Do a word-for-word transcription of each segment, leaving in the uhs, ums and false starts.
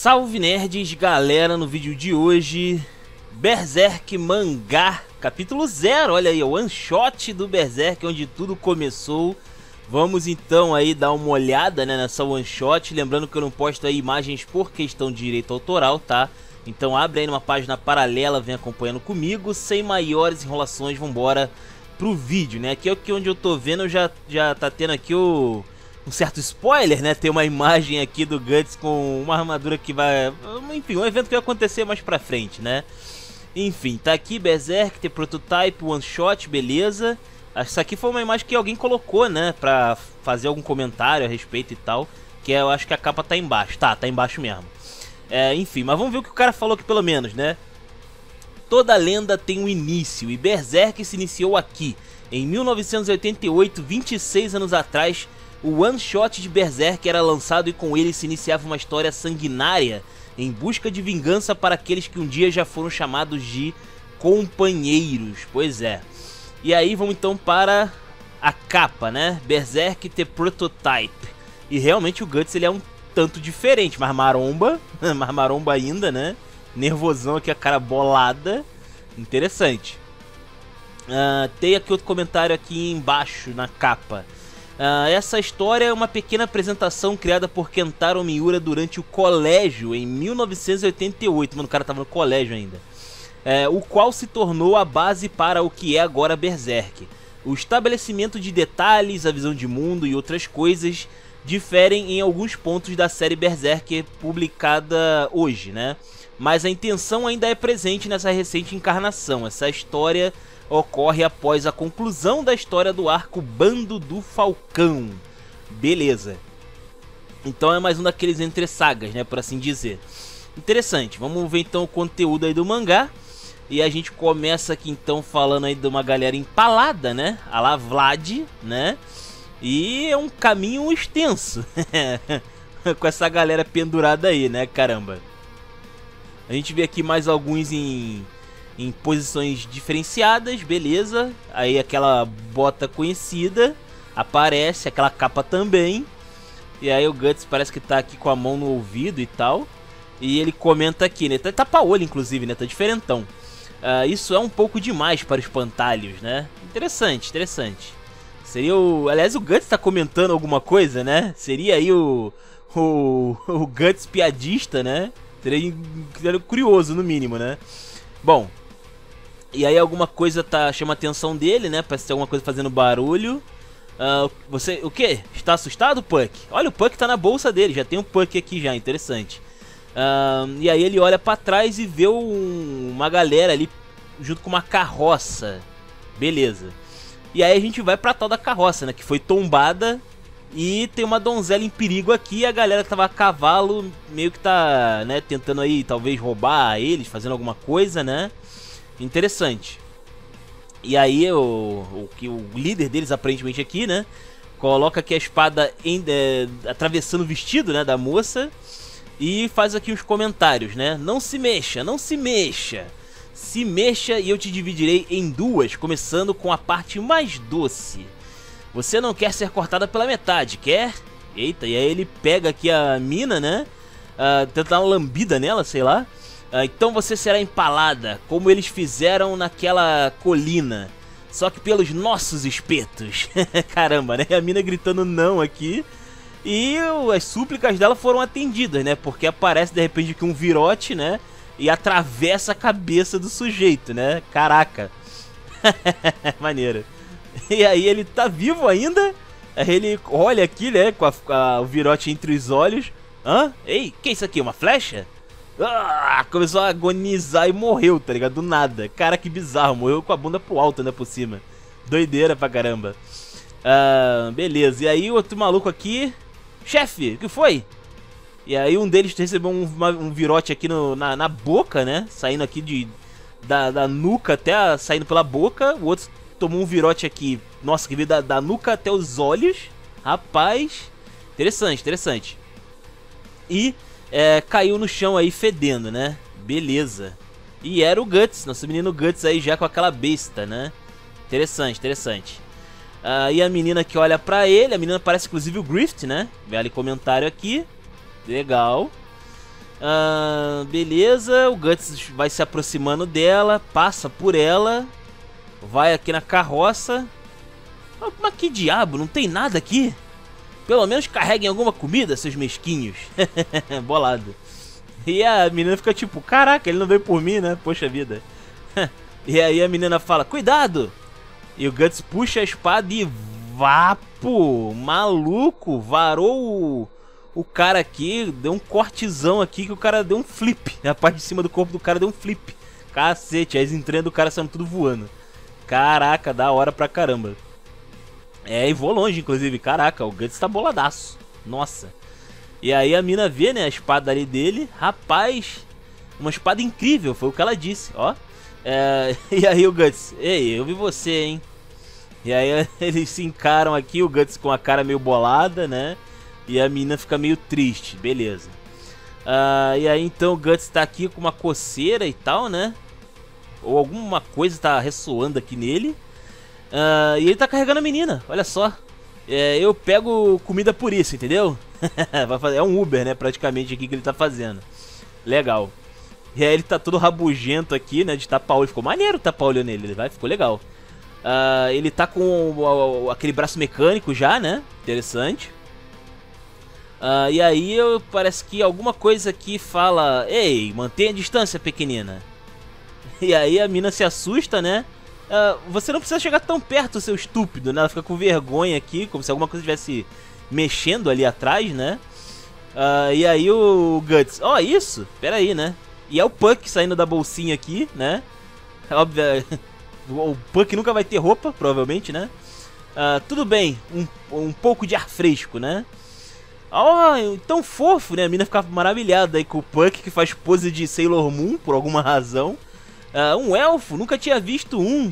Salve nerds, galera, no vídeo de hoje, Berserk mangá, capítulo zero, olha aí, o one shot do Berserk, onde tudo começou. Vamos então aí dar uma olhada, né, nessa one shot, lembrando que eu não posto aí imagens por questão de direito autoral, tá? Então abre aí numa página paralela, vem acompanhando comigo, sem maiores enrolações, vambora pro vídeo, né? Aqui é o que onde eu tô vendo, já, já tá tendo aqui o... um certo spoiler, né? Tem uma imagem aqui do Guts com uma armadura que vai... enfim, um evento que vai acontecer mais pra frente, né? Enfim, tá aqui Berserk, tem prototype, one shot, beleza. Isso aqui foi uma imagem que alguém colocou, né? Pra fazer algum comentário a respeito e tal. Que eu acho que a capa tá embaixo. Tá, tá embaixo mesmo. É, enfim, mas vamos ver o que o cara falou aqui pelo menos, né? Toda lenda tem um início e Berserk se iniciou aqui. Em mil novecentos e oitenta e oito, vinte e seis anos atrás... o one shot de Berserk era lançado e com ele se iniciava uma história sanguinária em busca de vingança para aqueles que um dia já foram chamados de companheiros. Pois é. E aí vamos então para a capa, né? Berserk The Prototype. E realmente o Guts ele é um tanto diferente, mas maromba, mas maromba ainda, né? Nervosão aqui, a cara bolada. Interessante. Uh, tem aqui outro comentário aqui embaixo na capa. Uh, essa história é uma pequena apresentação criada por Kentaro Miura durante o colégio em mil novecentos e oitenta e oito. Mano, o cara tava no colégio ainda. É, o qual se tornou a base para o que é agora Berserk. O estabelecimento de detalhes, a visão de mundo e outras coisas diferem em alguns pontos da série Berserk publicada hoje, né? Mas a intenção ainda é presente nessa recente encarnação. Essa história... ocorre após a conclusão da história do arco Bando do Falcão. Beleza. Então é mais um daqueles entre sagas, né, por assim dizer. Interessante, vamos ver então o conteúdo aí do mangá. E a gente começa aqui então falando aí de uma galera empalada, né, a lá Vlad, né. E é um caminho extenso com essa galera pendurada aí, né, caramba. A gente vê aqui mais alguns em... em posições diferenciadas, beleza. Aí aquela bota conhecida aparece, aquela capa também. E aí o Guts parece que tá aqui com a mão no ouvido e tal. E ele comenta aqui, né? Tá tapa-olho, inclusive, né? Tá diferentão. Uh, isso é um pouco demais para os pantalhos, né? Interessante, interessante. Seria o... aliás, o Guts tá comentando alguma coisa, né? Seria aí o... O, o Guts piadista, né? Seria curioso, no mínimo, né? Bom... e aí alguma coisa tá, chama a atenção dele, né? Parece ter alguma coisa fazendo barulho. Uh, você, o quê? Está assustado, Puck? Olha, o Puck tá na bolsa dele, já tem um Puck aqui já, interessante. Uh, e aí ele olha pra trás e vê um, uma galera ali junto com uma carroça. Beleza. E aí a gente vai pra tal da carroça, né? Que foi tombada e tem uma donzela em perigo aqui. E a galera que tava a cavalo meio que tá, né? Tentando aí talvez roubar eles, fazendo alguma coisa, né? Interessante. E aí o, o, o líder deles, aparentemente aqui, né, coloca aqui a espada em, é, atravessando o vestido, né, da moça. E faz aqui uns comentários, né. Não se mexa, não se mexa. Se mexa e eu te dividirei em duas, começando com a parte mais doce. Você não quer ser cortada pela metade, quer? Eita, e aí ele pega aqui a mina, né, uh, tenta dar uma lambida nela, sei lá. Então você será empalada, como eles fizeram naquela colina, só que pelos nossos espetos. Caramba, né? A mina gritando não aqui. E as súplicas dela foram atendidas, né? Porque aparece de repente que um virote, né? E atravessa a cabeça do sujeito, né? Caraca. Maneiro. E aí ele tá vivo ainda. Aí ele olha aqui, né? Com a, a, o virote entre os olhos. Hã? Ei, que é isso aqui? Uma flecha? Ah, começou a agonizar e morreu, tá ligado? Do nada. Cara, que bizarro. Morreu com a bunda pro alto, ainda por cima. Doideira pra caramba. Ah, beleza. E aí, outro maluco aqui. Chefe, o que foi? E aí, um deles recebeu um, uma, um virote aqui no, na, na boca, né? Saindo aqui de, da, da nuca até a, saindo pela boca. O outro tomou um virote aqui. Nossa, que veio da, da nuca até os olhos. Rapaz. Interessante, interessante. E... é, caiu no chão aí fedendo, né? Beleza. E era o Guts, nosso menino Guts aí já com aquela besta, né? Interessante, interessante. Ah, e a menina que olha pra ele, a menina parece inclusive o Griffith, né? Vale comentário aqui. Legal. Ah, beleza, o Guts vai se aproximando dela, passa por ela, vai aqui na carroça. Mas, mas que diabo, não tem nada aqui? Pelo menos carreguem alguma comida, seus mesquinhos. Bolado. E a menina fica tipo, caraca, ele não veio por mim, né? Poxa vida. E aí a menina fala, cuidado! E o Guts puxa a espada e vapo, maluco, varou o... O cara aqui deu um cortezão aqui que o cara deu um flip. A parte de cima do corpo do cara deu um flip. Cacete, as entranhas do cara saindo tudo voando. Caraca, da hora pra caramba. É, e vou longe, inclusive. Caraca, o Guts tá boladaço. Nossa. E aí a mina vê, né, a espada ali dele. Rapaz, uma espada incrível, foi o que ela disse, ó. É, e aí o Guts, ei, eu vi você, hein. E aí eles se encaram aqui, o Guts com a cara meio bolada, né. E a menina fica meio triste, beleza. Ah, e aí então o Guts tá aqui com uma coceira e tal, né? Ou alguma coisa tá ressoando aqui nele. Ah, e ele tá carregando a menina, olha só. É, eu pego comida por isso, entendeu? É um Uber, né, praticamente aqui que ele tá fazendo. Legal. E aí ele tá todo rabugento aqui, né, de tapar olho. Ficou maneiro tapar olho nele, vai, ficou legal. Ah, ele tá com aquele braço mecânico já, né? Interessante. Uh, e aí eu, parece que alguma coisa aqui fala, ei, mantenha a distância, pequenina. E aí a mina se assusta, né? Uh, você não precisa chegar tão perto, seu estúpido, né? Ela fica com vergonha aqui, como se alguma coisa estivesse mexendo ali atrás, né? Uh, e aí o Guts, ó, oh, isso? Pera aí, né? E é o Puck saindo da bolsinha aqui, né? Óbvio, o Puck nunca vai ter roupa, provavelmente, né? Uh, tudo bem, um, um pouco de ar fresco, né? Ah, oh, tão fofo, né? A mina ficava maravilhada aí com o Puck, que faz pose de Sailor Moon, por alguma razão. Uh, um elfo, nunca tinha visto um.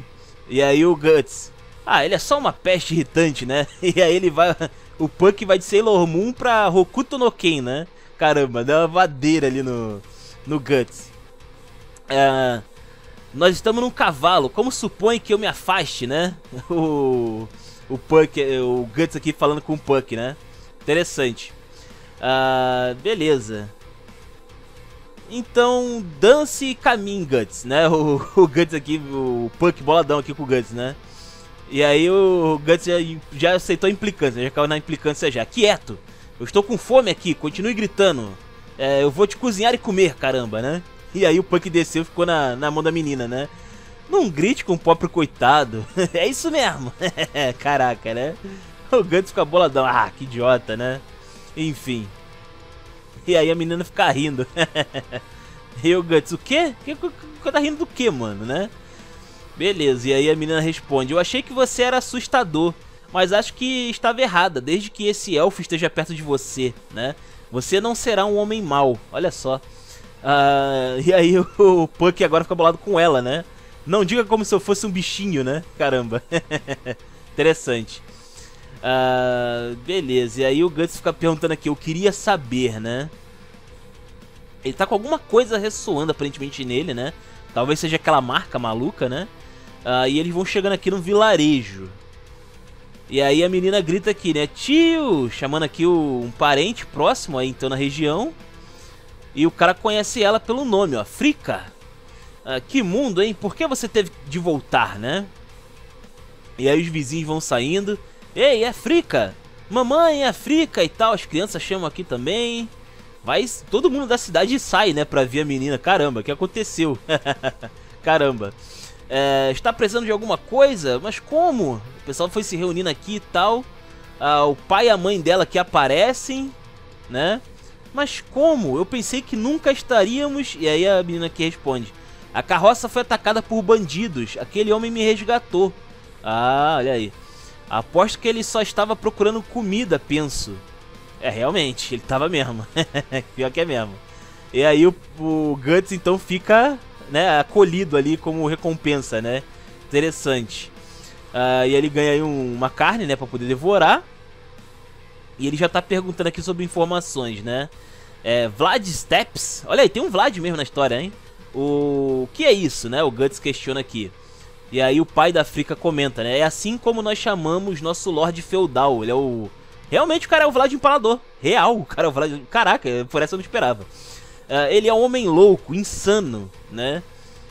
E aí o Guts, ah, ele é só uma peste irritante, né? E aí ele vai, o Puck vai de Sailor Moon pra Hokuto no Ken, né? Caramba, dá uma vadeira ali no, no Guts. Uh, nós estamos num cavalo, como supõe que eu me afaste, né? O, o Puck, o Guts aqui falando com o Puck, né? Interessante. Uh, beleza. Então, dance e caminho, Guts, né? O, o Guts aqui, o Puck boladão aqui com o Guts, né? E aí o Guts já, já aceitou a implicância, já caiu na implicância já. Quieto! Eu estou com fome aqui, continue gritando. É, eu vou te cozinhar e comer, caramba, né? E aí o Puck desceu e ficou na, na mão da menina, né? Não grite com o próprio coitado. É isso mesmo. Caraca, né? O Guts fica boladão. Ah, que idiota, né? Enfim. E aí a menina fica rindo. E o Guts, o quê? Tá rindo do quê, mano, né? Beleza, e aí a menina responde, eu achei que você era assustador, mas acho que estava errada, desde que esse elfo esteja perto de você, né? Você não será um homem mau, olha só. Ah, e aí o Puck agora fica bolado com ela, né? Não diga como se eu fosse um bichinho, né? Caramba. Interessante. Uh, beleza, e aí o Guts fica perguntando aqui, eu queria saber, né? Ele tá com alguma coisa ressoando aparentemente nele, né? Talvez seja aquela marca maluca, né? Uh, e eles vão chegando aqui num vilarejo. E aí a menina grita aqui, né? Tio! Chamando aqui o, um parente próximo aí, então, na região. E o cara conhece ela pelo nome, ó, Frikka. Uh, que mundo, hein? Por que você teve de voltar, né? E aí os vizinhos vão saindo. Ei, é Frikka! Mamãe, é Frikka e tal, as crianças chamam aqui também. Vai, todo mundo da cidade sai, né, pra ver a menina. Caramba, o que aconteceu? Caramba. É, está precisando de alguma coisa? Mas como? O pessoal foi se reunindo aqui e tal. Ah, o pai e a mãe dela que aparecem, né? Mas como? Eu pensei que nunca estaríamos... E aí a menina que responde. A carroça foi atacada por bandidos. Aquele homem me resgatou. Ah, olha aí. Aposto que ele só estava procurando comida, penso. É, realmente, ele estava mesmo. Pior que é mesmo. E aí o, o Guts, então, fica, né, acolhido ali como recompensa, né? Interessante. Uh, e ele ganha aí um, uma carne, né, para poder devorar. E ele já tá perguntando aqui sobre informações, né? É, Vlad Tepes. Olha aí, tem um Vlad mesmo na história, hein? O, o que é isso, né? O Guts questiona aqui. E aí o pai da Frikka comenta, né? É assim como nós chamamos nosso Lorde Feudal. Ele é o... Realmente o cara é o Vlad Empalador. Real, o cara é o Vlad... Caraca, por essa eu não esperava. Uh, ele é um homem louco, insano, né?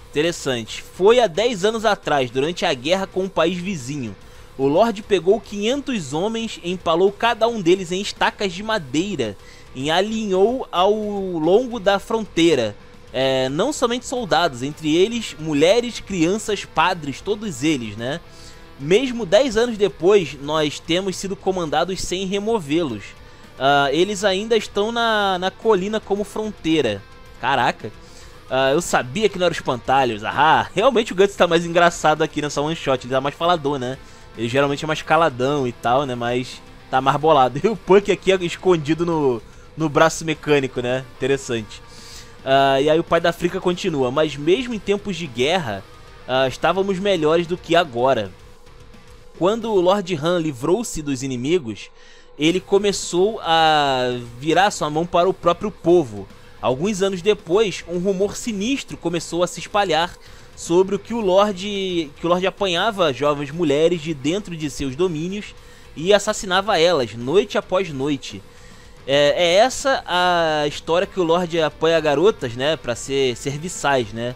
Interessante. Foi há dez anos atrás, durante a guerra com um país vizinho. O Lorde pegou quinhentos homens, empalou cada um deles em estacas de madeira e alinhou ao longo da fronteira. É, não somente soldados, entre eles mulheres, crianças, padres, todos eles, né? Mesmo dez anos depois, nós temos sido comandados sem removê-los. Uh, eles ainda estão na, na colina como fronteira. Caraca. Uh, eu sabia que não eram espantalhos. Ah, realmente o Guts tá mais engraçado aqui nessa one shot, ele tá mais falador, né? Ele geralmente é mais caladão e tal, né? Mas tá mais bolado. E o Puck aqui é escondido no, no braço mecânico, né? Interessante. Uh, e aí o pai da Frikka continua. Mas mesmo em tempos de guerra, uh, estávamos melhores do que agora. Quando o Lord Han livrou-se dos inimigos, ele começou a virar sua mão para o próprio povo. Alguns anos depois, um rumor sinistro começou a se espalhar sobre o que o Lorde, que o Lorde apanhava jovens mulheres de dentro de seus domínios e assassinava elas, noite após noite. É, é essa a história que o Lorde apanha garotas, né, para ser serviçais, né?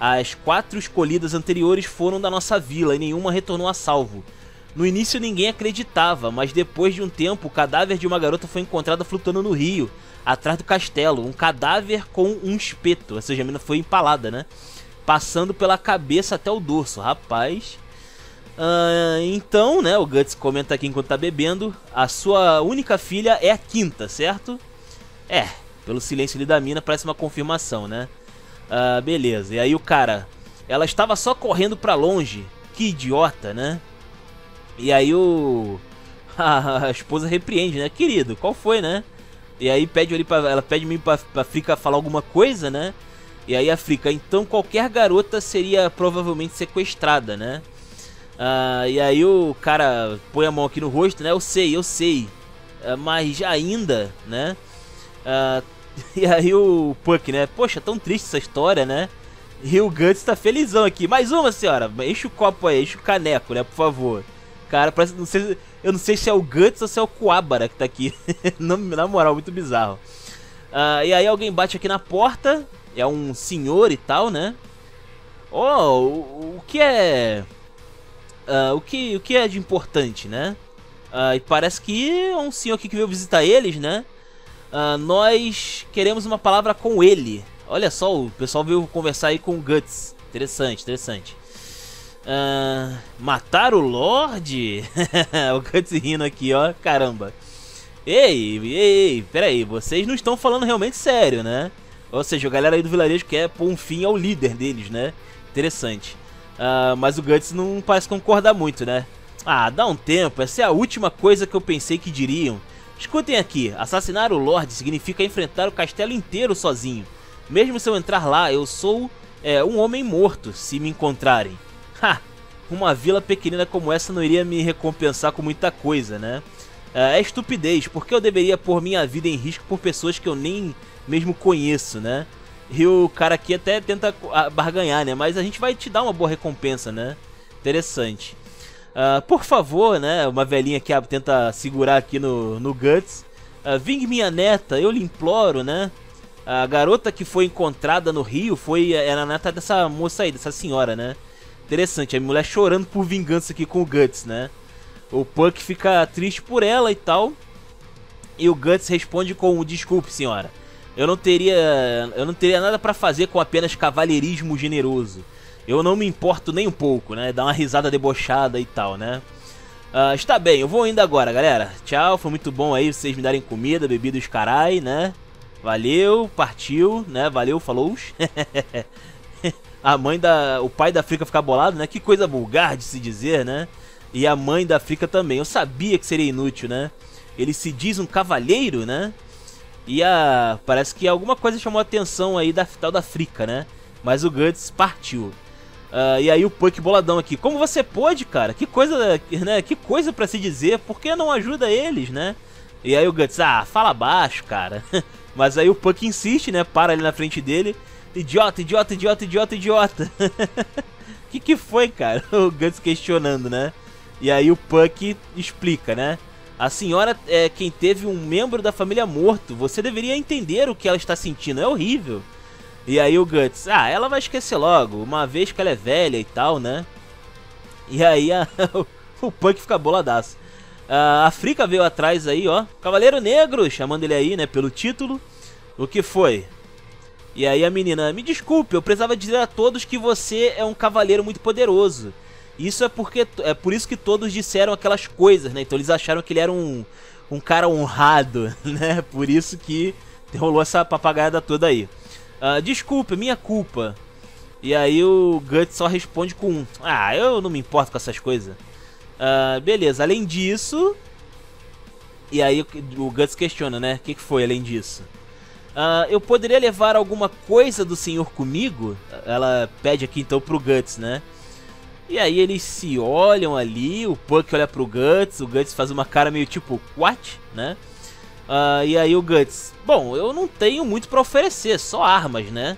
As quatro escolhidas anteriores foram da nossa vila e nenhuma retornou a salvo. No início ninguém acreditava, mas depois de um tempo o cadáver de uma garota foi encontrado flutuando no rio, atrás do castelo, um cadáver com um espeto, ou seja, a mina foi empalada, né? Passando pela cabeça até o dorso, rapaz. Uh, então, né, o Guts comenta aqui enquanto tá bebendo, a sua única filha é a quinta, certo? É, pelo silêncio ali da mina parece uma confirmação, né? Uh, beleza, e aí o cara, ela estava só correndo pra longe, que idiota, né? E aí o... a esposa repreende, né? Querido, qual foi, né? E aí pede ali pra... ela pede mim pra, pra Frikka falar alguma coisa, né? E aí a Frikka, então qualquer garota seria provavelmente sequestrada, né? Ah, e aí o cara põe a mão aqui no rosto, né? Eu sei, eu sei. Mas ainda, né? Ah, e aí o Puck, né? Poxa, tão triste essa história, né? E o Guts tá felizão aqui. Mais uma, senhora. Enche o copo aí, enche o caneco, né? Por favor. Cara, parece, não sei, eu não sei se é o Guts ou se é o Kuwabara que tá aqui. Na moral, muito bizarro. Uh, e aí alguém bate aqui na porta. É um senhor e tal, né? Oh, o, o que é... Uh, o, que, o que é de importante, né? Uh, e parece que é um senhor aqui que veio visitar eles, né? Uh, nós queremos uma palavra com ele. Olha só, o pessoal veio conversar aí com o Guts. Interessante, interessante. Uh, matar o Lorde? O Guts rindo aqui, ó, caramba. Ei, ei, peraí, vocês não estão falando realmente sério, né? Ou seja, a galera aí do vilarejo quer pôr um fim ao líder deles, né? Interessante. uh, Mas o Guts não parece concordar muito, né? Ah, dá um tempo, essa é a última coisa que eu pensei que diriam. Escutem aqui, assassinar o Lorde significa enfrentar o castelo inteiro sozinho. Mesmo se eu entrar lá, eu sou é, um homem morto se me encontrarem. Ha, uma vila pequenina como essa não iria me recompensar com muita coisa, né? É estupidez, porque eu deveria pôr minha vida em risco por pessoas que eu nem mesmo conheço, né? E o cara aqui até tenta barganhar, né? Mas a gente vai te dar uma boa recompensa, né? Interessante. Uh, por favor, né? Uma velhinha que tenta segurar aqui no, no Guts. Uh, vingue minha neta, eu lhe imploro, né? A garota que foi encontrada no rio foi, era a neta dessa moça aí, dessa senhora, né? Interessante, a mulher chorando por vingança aqui com o Guts, né? O Puck fica triste por ela e tal. E o Guts responde com: desculpe, senhora. Eu não teria, eu não teria nada pra fazer com apenas cavalheirismo generoso. Eu não me importo nem um pouco, né? Dá uma risada debochada e tal, né? Uh, está bem, eu vou indo agora, galera. Tchau, foi muito bom aí vocês me darem comida, bebida e os carai, né? Valeu, partiu, né? Valeu, falou. A mãe da... o pai da Frikka fica bolado, né? Que coisa vulgar de se dizer, né? E a mãe da Frikka também. Eu sabia que seria inútil, né? Ele se diz um cavalheiro, né? E a... parece que alguma coisa chamou a atenção aí da tal da Frikka, né? Mas o Guts partiu. Uh, e aí o Puck boladão aqui. Como você pôde, cara? Que coisa, né? Que coisa pra se dizer. Por que não ajuda eles, né? E aí o Guts, ah, fala baixo, cara. Mas aí o Puck insiste, né? Para ali na frente dele. Idiota, idiota, idiota, idiota, idiota. Que que foi, cara? O Guts questionando, né? E aí o Puck explica, né? A senhora é quem teve um membro da família morto. Você deveria entender o que ela está sentindo. É horrível. E aí o Guts, ah, ela vai esquecer logo, uma vez que ela é velha e tal, né? E aí a, o Puck fica boladaço. A Frikka veio atrás aí, ó. Cavaleiro Negro, chamando ele aí, né, pelo título. O que foi? E aí a menina, me desculpe, eu precisava dizer a todos que você é um cavaleiro muito poderoso. Isso é porque é por isso que todos disseram aquelas coisas, né? Então eles acharam que ele era um, um cara honrado, né? Por isso que rolou essa papagaiada toda aí. Uh, desculpa, minha culpa. E aí o Guts só responde com um, ah, eu não me importo com essas coisas. Uh, beleza, além disso... E aí o Guts questiona, né? O que, que foi além disso? Uh, eu poderia levar alguma coisa do senhor comigo? Ela pede aqui então pro Guts, né? E aí eles se olham ali, o Puck olha pro Guts, o Guts faz uma cara meio tipo, what? Né? Uh, e aí o Guts, bom, eu não tenho muito pra oferecer, só armas, né?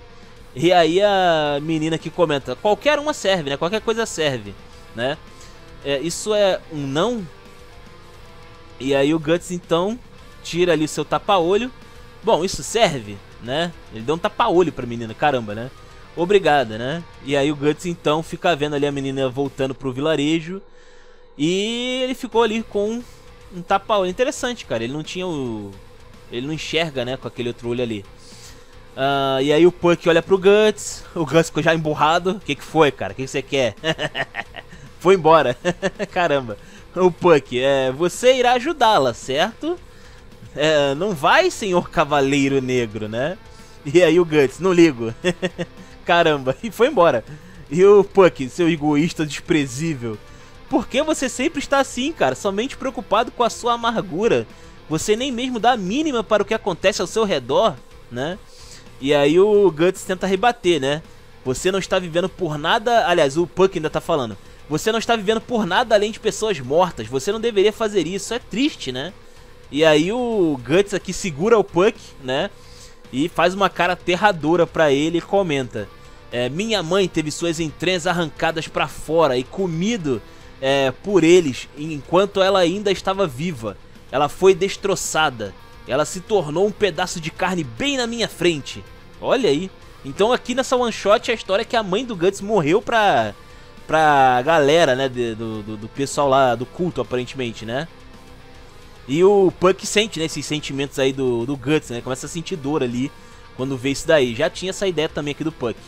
E aí a menina que comenta, qualquer uma serve, né? Qualquer coisa serve, né? É, isso é um não? E aí o Guts então tira ali o seu tapa-olho. Bom, isso serve, né? Ele deu um tapa-olho pra menina, caramba, né? Obrigada, né? E aí o Guts, então, fica vendo ali a menina voltando pro vilarejo. E ele ficou ali com um tapa-olho. Interessante, cara. Ele não tinha o... Ele não enxerga, né? Com aquele outro olho ali. Uh, e aí o Puck olha pro Guts. O Guts ficou já emburrado. O que que foi, cara? O que que você quer? Foi embora. Caramba. O Puck, é... você irá ajudá-la, certo? É, não vai, senhor Cavaleiro Negro, né? E aí o Guts, não ligo. Caramba, e foi embora. E o Puck, seu egoísta desprezível. Por que você sempre está assim, cara? Somente preocupado com a sua amargura. Você nem mesmo dá a mínima para o que acontece ao seu redor, né? E aí o Guts tenta rebater, né? Você não está vivendo por nada... Aliás, o Puck ainda tá falando. Você não está vivendo por nada além de pessoas mortas. Você não deveria fazer isso. É triste, né? E aí o Guts aqui segura o Puck, né? E faz uma cara aterradora pra ele e comenta. É, minha mãe teve suas entranhas arrancadas pra fora e comido é, por eles enquanto ela ainda estava viva. Ela foi destroçada. Ela se tornou um pedaço de carne bem na minha frente. Olha aí. Então aqui nessa one shot a história é que a mãe do Guts morreu pra, pra galera, né? Do, do, do pessoal lá do culto, aparentemente, né? E o Puck sente, né, esses sentimentos aí do, do Guts, né, começa a sentir dor ali quando vê isso daí. Já tinha essa ideia também aqui do Puck.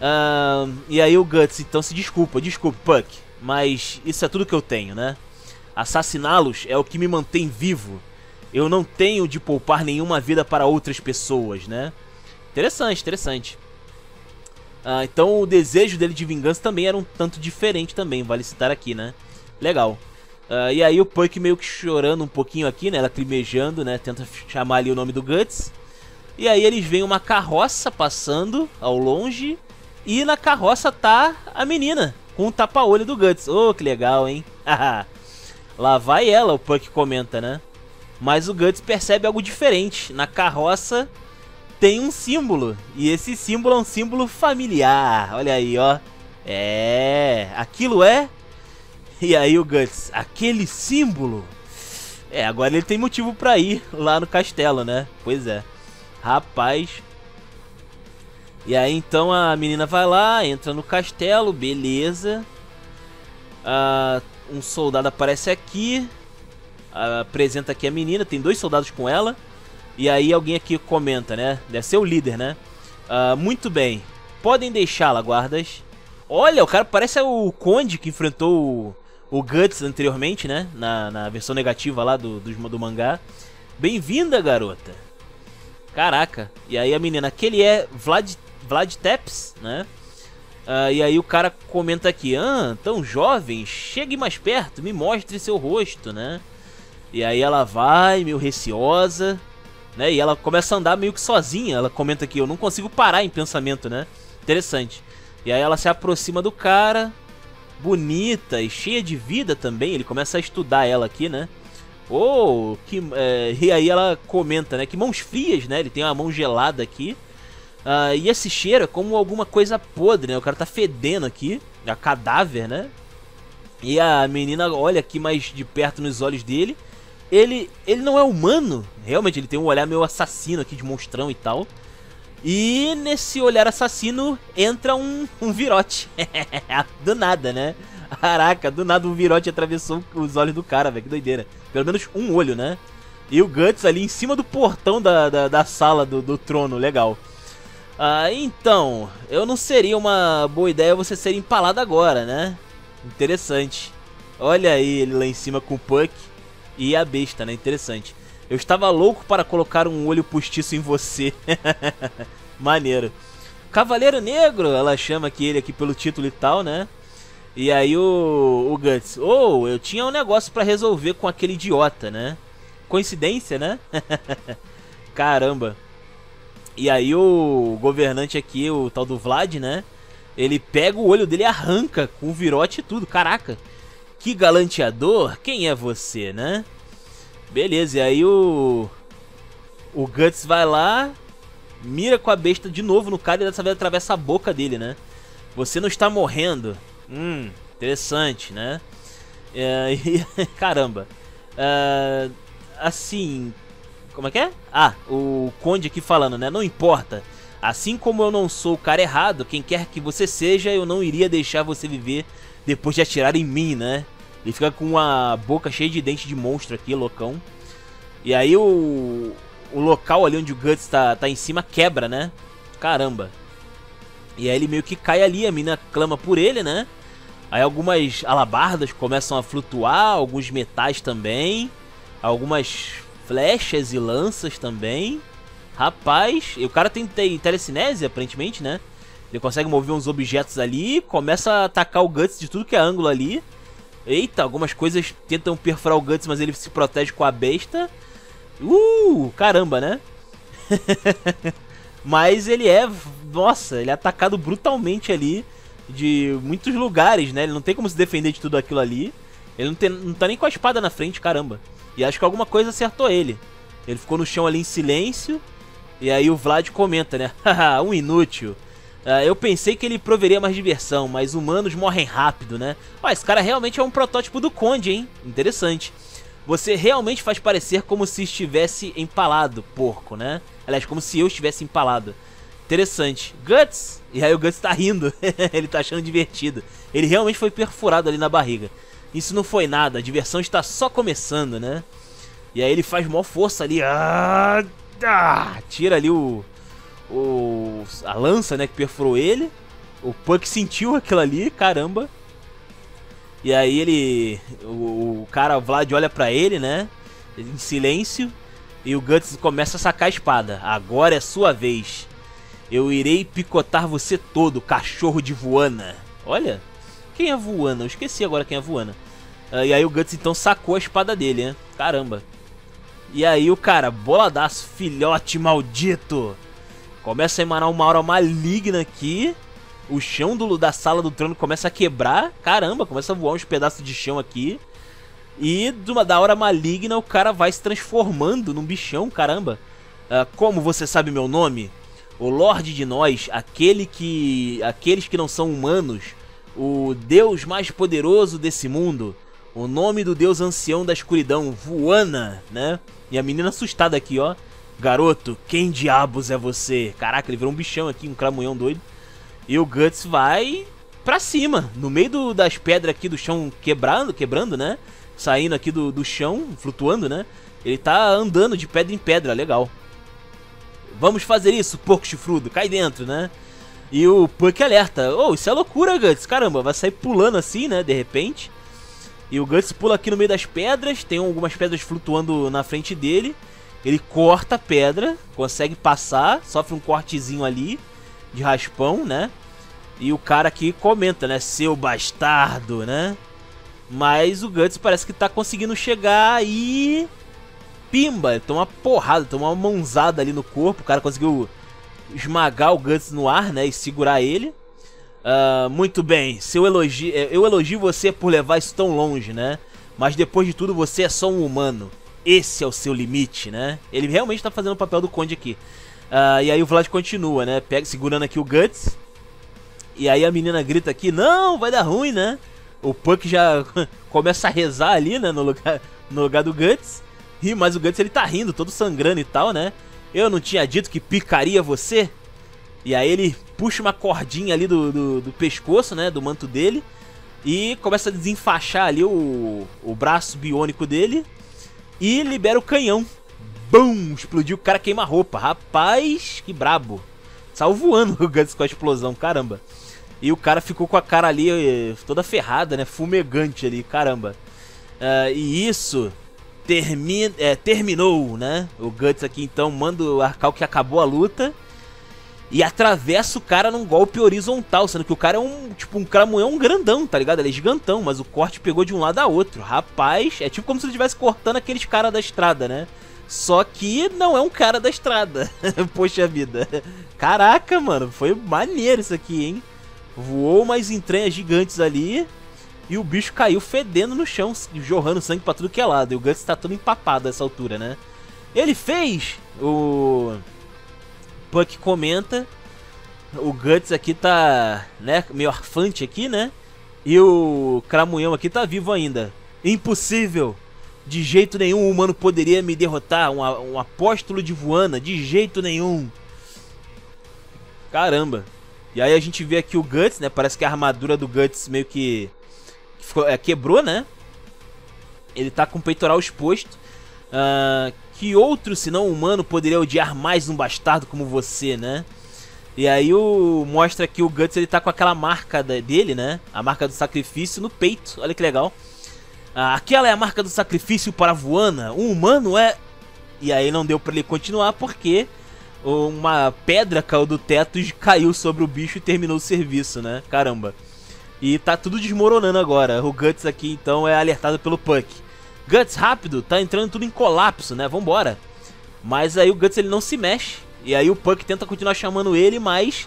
Uh, e aí o Guts, então, se desculpa, desculpa, Puck, mas isso é tudo que eu tenho, né? Assassiná-los é o que me mantém vivo. Eu não tenho de poupar nenhuma vida para outras pessoas, né? Interessante, interessante. Uh, então o desejo dele de vingança também era um tanto diferente também, vale citar aqui, né? Legal. Uh, e aí o Puck meio que chorando um pouquinho aqui, né? Ela crimejando, né? Tenta chamar ali o nome do Guts. E aí eles veem uma carroça passando ao longe. E na carroça tá a menina com o tapa-olho do Guts. Oh, que legal, hein? Lá vai ela, o Puck comenta, né? Mas o Guts percebe algo diferente. Na carroça tem um símbolo. E esse símbolo é um símbolo familiar. Olha aí, ó. É... Aquilo é... E aí o Guts, aquele símbolo... É, agora ele tem motivo pra ir lá no castelo, né? Pois é. Rapaz. E aí então a menina vai lá, entra no castelo, beleza. Ah, um soldado aparece aqui. Ah, apresenta aqui a menina, tem dois soldados com ela. E aí alguém aqui comenta, né? Deve ser o líder, né? Ah, muito bem. Podem deixá-la, guardas. Olha, o cara parece o Conde que enfrentou o... O Guts anteriormente, né? Na, na versão negativa lá do, do, do mangá. Bem-vinda, garota. Caraca. E aí a menina, aquele é Vlad, Vlad Tepes, né? Ah, e aí o cara comenta aqui. Ah, tão jovem. Chegue mais perto. Me mostre seu rosto, né? E aí ela vai, meio receosa. Né? E ela começa a andar meio que sozinha. Ela comenta aqui. Eu não consigo parar em pensamento, né? Interessante. E aí ela se aproxima do cara... Bonita e cheia de vida também. Ele começa a estudar ela aqui, né? Oh, que, é, e aí ela comenta, né? Que mãos frias, né? Ele tem uma mão gelada aqui. Uh, e esse cheiro é como alguma coisa podre, né? O cara tá fedendo aqui. É cadáver, né? E a menina olha aqui mais de perto nos olhos dele. Ele, ele não é humano, realmente, ele tem um olhar meio assassino aqui, de monstrão e tal. E nesse olhar assassino entra um, um virote. Do nada, né? Caraca, do nada um virote atravessou os olhos do cara, velho, que doideira. Pelo menos um olho, né? E o Guts ali em cima do portão da, da, da sala do, do trono, legal. Ah, então, eu não seria uma boa ideia você ser empalado agora, né? Interessante. Olha aí ele lá em cima com o Puck. E a besta, né? Interessante. Eu estava louco para colocar um olho postiço em você. Maneiro. Cavaleiro Negro, ela chama aqui ele aqui pelo título e tal, né? E aí o, o Guts. Oh, eu tinha um negócio para resolver com aquele idiota, né? Coincidência, né? Caramba. E aí o governante aqui, o tal do Vlad, né? Ele pega o olho dele e arranca com o virote e tudo. Caraca. Que galanteador, quem é você, né? Beleza, e aí o... O Guts vai lá, mira com a besta de novo no cara e dessa vez atravessa a boca dele, né? Você não está morrendo. Hum, interessante, né? É, e, caramba. É, assim... Como é que é? Ah, o Conde aqui falando, né? Não importa. Assim como eu não sou o cara errado, quem quer que você seja, eu não iria deixar você viver... Depois de atirar em mim, né? Ele fica com a boca cheia de dente de monstro aqui, loucão. E aí o, o local ali onde o Guts tá, tá em cima quebra, né? Caramba. E aí ele meio que cai ali, a mina clama por ele, né? Aí algumas alabardas começam a flutuar, alguns metais também. Algumas flechas e lanças também. Rapaz, e o cara tem telecinese aparentemente, né? Ele consegue mover uns objetos ali, começa a atacar o Guts de tudo que é ângulo ali. Eita, algumas coisas tentam perfurar o Guts, mas ele se protege com a besta. Uh, caramba, né? Mas ele é, nossa, ele é atacado brutalmente ali, de muitos lugares, né? Ele não tem como se defender de tudo aquilo ali. Ele não, tem, não tá nem com a espada na frente, caramba. E acho que alguma coisa acertou ele. Ele ficou no chão ali em silêncio. E aí o Vlad comenta, né? Haha, um inútil. Uh, eu pensei que ele proveria mais diversão, mas humanos morrem rápido, né? Ó, esse cara realmente é um protótipo do Conde, hein? Interessante. Você realmente faz parecer como se estivesse empalado, porco, né? Aliás, como se eu estivesse empalado. Interessante. Guts! E aí o Guts tá rindo. Ele tá achando divertido. Ele realmente foi perfurado ali na barriga. Isso não foi nada. A diversão está só começando, né? E aí ele faz maior força ali. Ah, ah, tira ali o... O, a lança, né, que perfurou ele. O Puck sentiu aquilo ali, caramba. E aí ele... O, o cara, o Vlad, olha pra ele, né, em silêncio. E o Guts começa a sacar a espada. Agora é sua vez. Eu irei picotar você todo, cachorro de Vuana. Olha, quem é Vuana? Eu esqueci agora quem é Vuana. E aí o Guts, então, sacou a espada dele, né. Caramba. E aí o cara, boladaço, filhote maldito. Começa a emanar uma aura maligna aqui. O chão do, da sala do trono começa a quebrar. Caramba, começa a voar uns pedaços de chão aqui. E do, da aura maligna o cara vai se transformando num bichão, caramba. Uh, como você sabe meu nome? O Lorde de nós, aquele que, aqueles que não são humanos. O Deus mais poderoso desse mundo. O nome do Deus ancião da escuridão, Vuana, né? E a menina assustada aqui, ó. Garoto, quem diabos é você? Caraca, ele virou um bichão aqui, um cramunhão doido. E o Guts vai pra cima, no meio do, das pedras aqui do chão quebrando, quebrando, né? Saindo aqui do, do chão, flutuando, né? Ele tá andando de pedra em pedra, legal. Vamos fazer isso, porco chifrudo, cai dentro, né? E o Puck alerta. Oh, isso é loucura, Guts, caramba, vai sair pulando assim, né, de repente. E o Guts pula aqui no meio das pedras, tem algumas pedras flutuando na frente dele. Ele corta a pedra, consegue passar, sofre um cortezinho ali de raspão, né? E o cara aqui comenta, né? Seu bastardo, né? Mas o Guts parece que tá conseguindo chegar e... Pimba! Ele toma uma porrada, toma uma mãozada ali no corpo. O cara conseguiu esmagar o Guts no ar, né? E segurar ele. Uh, muito bem, seu elogio... eu elogio você por levar isso tão longe, né? Mas depois de tudo você é só um humano. Esse é o seu limite, né? Ele realmente tá fazendo o papel do Conde aqui. Uh, e aí o Vlad continua, né? Pega, segurando aqui o Guts. E aí a menina grita aqui, não, vai dar ruim, né? O Puck já começa a rezar ali, né? No lugar, no lugar do Guts. rir, mas o Guts ele tá rindo, todo sangrando e tal, né? Eu não tinha dito que picaria você? E aí ele puxa uma cordinha ali do, do, do pescoço, né, do manto dele, e começa a desenfaixar ali o, o braço biônico dele e libera o canhão. Bum! Explodiu, o cara queima a roupa. Rapaz, que brabo. Saiu voando o Guts com a explosão, caramba. E o cara ficou com a cara ali toda ferrada, né? Fumegante ali, caramba. Uh, e isso termi é, terminou, né? O Guts aqui então manda o Arcal que acabou a luta. E atravessa o cara num golpe horizontal, sendo que o cara é um, tipo, um cramunhão grandão, tá ligado? Ele é gigantão, mas o corte pegou de um lado a outro. Rapaz, é tipo como se ele estivesse cortando aqueles caras da estrada, né? Só que não é um cara da estrada. Poxa vida. Caraca, mano, foi maneiro isso aqui, hein? Voou umas entranhas gigantes ali e o bicho caiu fedendo no chão, jorrando sangue pra tudo que é lado. E o Guts tá todo empapado nessa altura, né? Ele fez o... Puck comenta, o Guts aqui tá, né, meio arfante aqui, né, e o cramunhão aqui tá vivo ainda. Impossível, de jeito nenhum o humano poderia me derrotar, um, um apóstolo de Vuana, de jeito nenhum. Caramba, e aí a gente vê aqui o Guts, né, parece que a armadura do Guts meio que ficou, é, quebrou, né, ele tá com o peitoral exposto. Uh, que outro, se não humano, poderia odiar mais um bastardo como você, né? E aí o... mostra que o Guts ele tá com aquela marca da... dele, né? A marca do sacrifício no peito, olha que legal. uh, Aquela é a marca do sacrifício para Vuana, um humano é... E aí não deu pra ele continuar porque uma pedra caiu do teto e caiu sobre o bicho e terminou o serviço, né? Caramba. E tá tudo desmoronando agora. O Guts aqui então é alertado pelo Puck. Guts, rápido, tá entrando tudo em colapso, né? Vambora. Mas aí o Guts ele não se mexe. E aí o Puck tenta continuar chamando ele, mas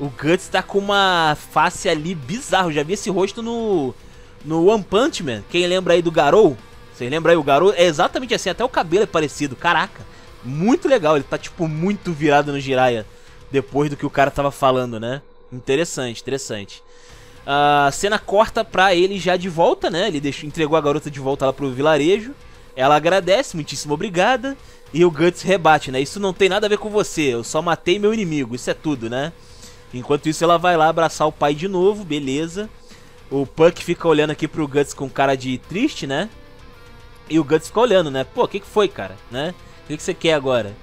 o Guts tá com uma face ali bizarra. Eu já vi esse rosto no, no One Punch Man. Quem lembra aí do Garou? Vocês lembram aí o Garou? É exatamente assim, até o cabelo é parecido. Caraca, muito legal. Ele tá tipo muito virado no Jiraya depois do que o cara tava falando, né? Interessante, interessante. A uh, cena corta pra ele já de volta, né? Ele deixou, entregou a garota de volta lá pro vilarejo. Ela agradece, muitíssimo obrigada. E o Guts rebate, né? Isso não tem nada a ver com você, eu só matei meu inimigo, isso é tudo, né? Enquanto isso ela vai lá abraçar o pai de novo, beleza. O Puck fica olhando aqui pro Guts com cara de triste, né? E o Guts fica olhando, né? Pô, o que que foi, cara? Né? O que que você quer agora?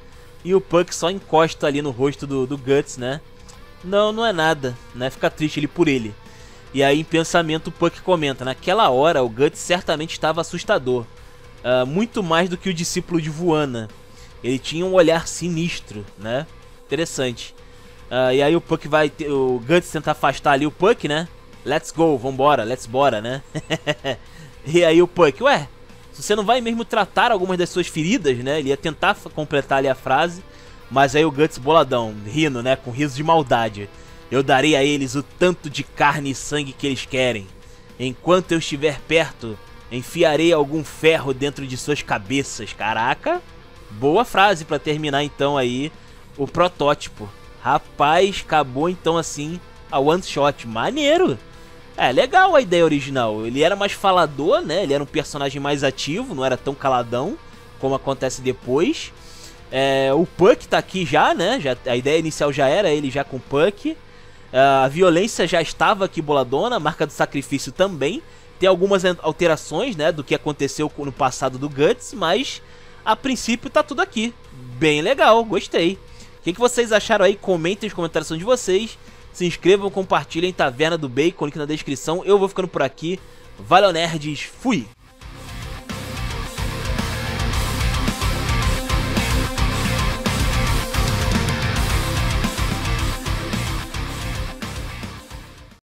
E o Puck só encosta ali no rosto do, do Guts, né? Não, não é nada, né? Fica triste ele por ele. E aí, em pensamento, o Puck comenta: naquela hora, o Guts certamente estava assustador. Uh, muito mais do que o discípulo de Vuana. Ele tinha um olhar sinistro, né? Interessante. Uh, e aí, o Puck vai. Ter, o Guts tenta afastar ali o Puck, né? Let's go, vambora, let's bora, né? E aí, o Puck: ué, se você não vai mesmo tratar algumas das suas feridas, né? Ele ia tentar completar ali a frase. Mas aí, o Guts boladão, rindo, né? Com riso de maldade. Eu darei a eles o tanto de carne e sangue que eles querem. Enquanto eu estiver perto, enfiarei algum ferro dentro de suas cabeças. Caraca, boa frase pra terminar então aí o protótipo. Rapaz, acabou então assim a one shot, maneiro. É, legal a ideia original. Ele era mais falador, né? Ele era um personagem mais ativo, não era tão caladão como acontece depois. É, o Puck tá aqui já, né? Já, a ideia inicial já era ele já com o Puck. Uh, a violência já estava aqui boladona, a marca do sacrifício também. Tem algumas alterações, né, do que aconteceu no passado do Guts, mas a princípio tá tudo aqui. Bem legal, gostei. O que, que vocês acharam aí? Comentem nos comentários de vocês. Se inscrevam, compartilhem, Taverna do Bacon, link na descrição. Eu vou ficando por aqui. Valeu, nerds, fui!